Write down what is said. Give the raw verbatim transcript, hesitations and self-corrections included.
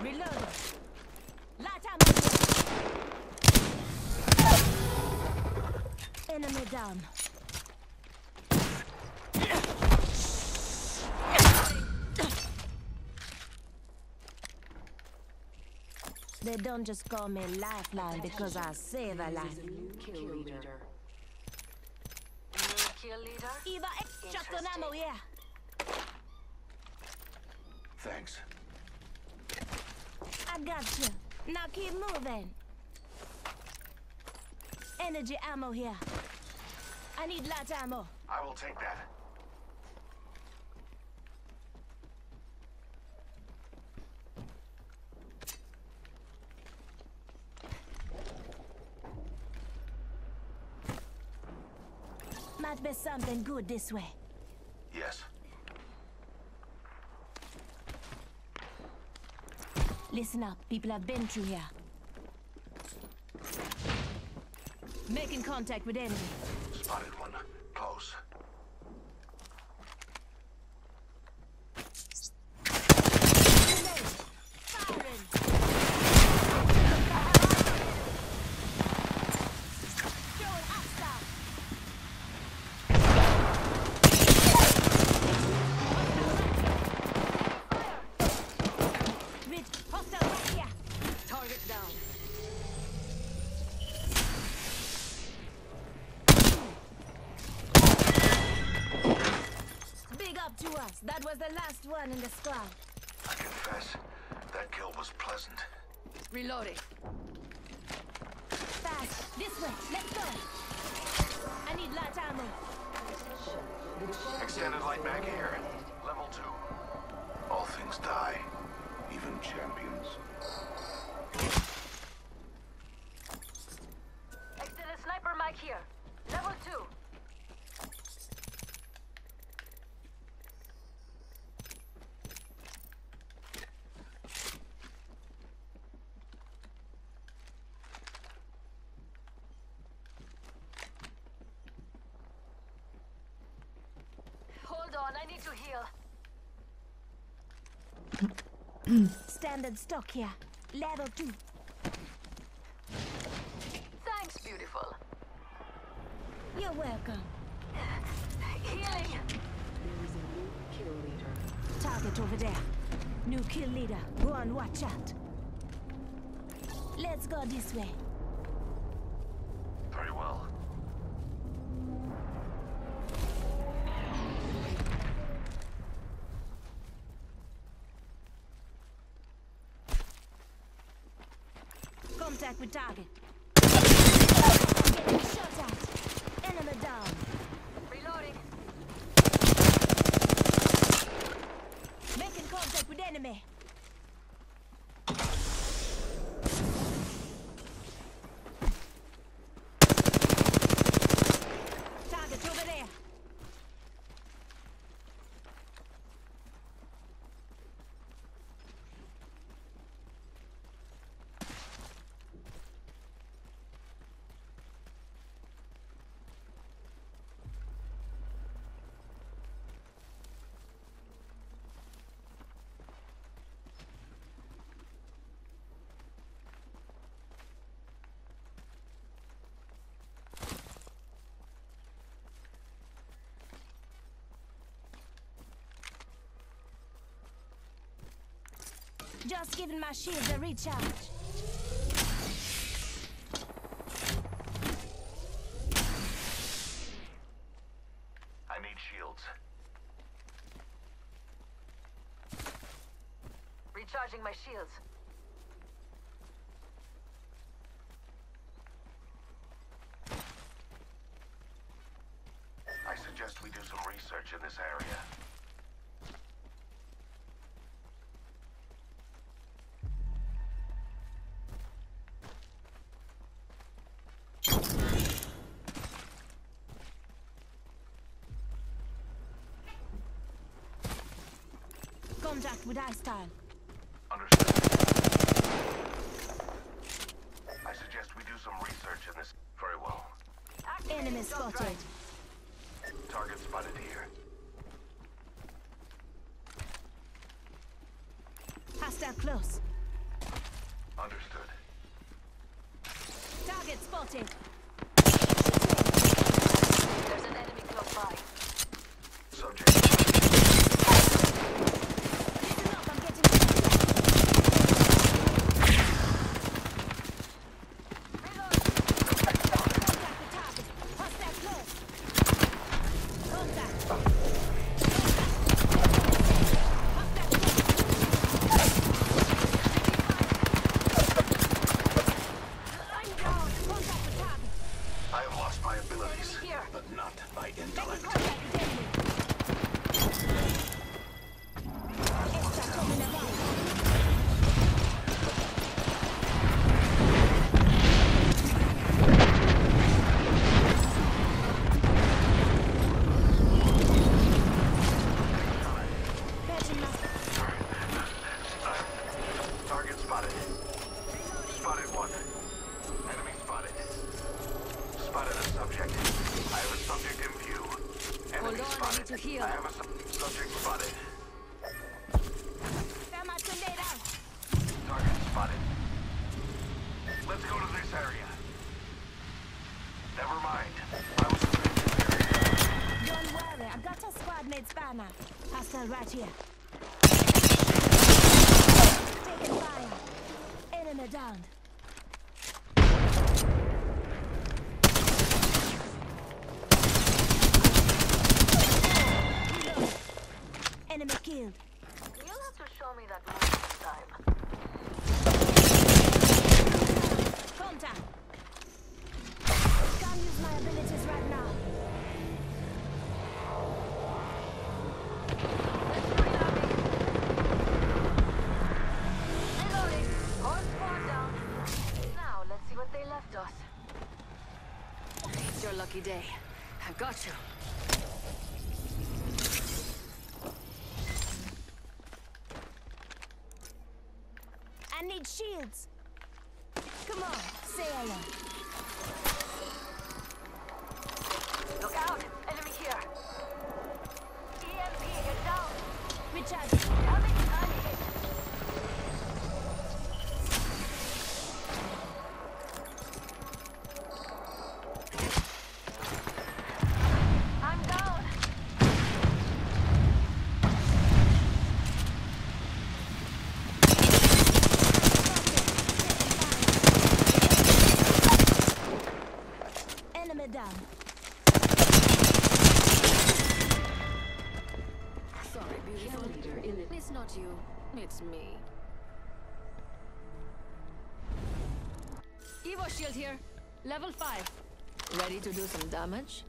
Enemy down. They don't just call me Lifeline because I save a life. New kill leader. New kill leader? Eva, extra ammo, yeah. Thanks. I got you. Now keep moving. Energy ammo here. I need light ammo. I will take that. Might be something good this way. Yes. Listen up, people have been through here. Making contact with enemy. Spotted one. Close. That was the last one in the squad. I confess, that kill was pleasant. Reloading. Fast, this way, let's go. I need light ammo. Extended light mag here, level two. All things die, even champions. Extended sniper mag here, level two. I need to heal. Standard stock here. Level two. Thanks, beautiful. You're welcome. Healing. There is a new kill leader. Target over there. New kill leader. Go on, watch out. Let's go this way. Very well. Contact with target. Getting shot at. Enemy down. Reloading. Making contact with enemy. Target over there. Just giving my shield a recharge. I need shields. Recharging my shields. I suggest we do some research in this area. Contact with ice style. Understood. I suggest we do some research in this. Very well. Enemy spotted. Right. Target spotted here. Hostile close. Understood. Target spotted. There's an enemy close by. Subject. Listen up, I'm getting. Reload. Contact the target. Hostile close. Contact. Contact. Hostile right here. Taking fire. Enemy down. Reload. Enemy killed. You'll have to show me that one time. Contact. Can't use my abilities right now. Lucky day. I've got you. I need shields. Come on, say hello. Look out! Enemy here. E M P, get down. Recharge. I'll make an army hit. It's me. Evo shield here. Level five. Ready to do some damage?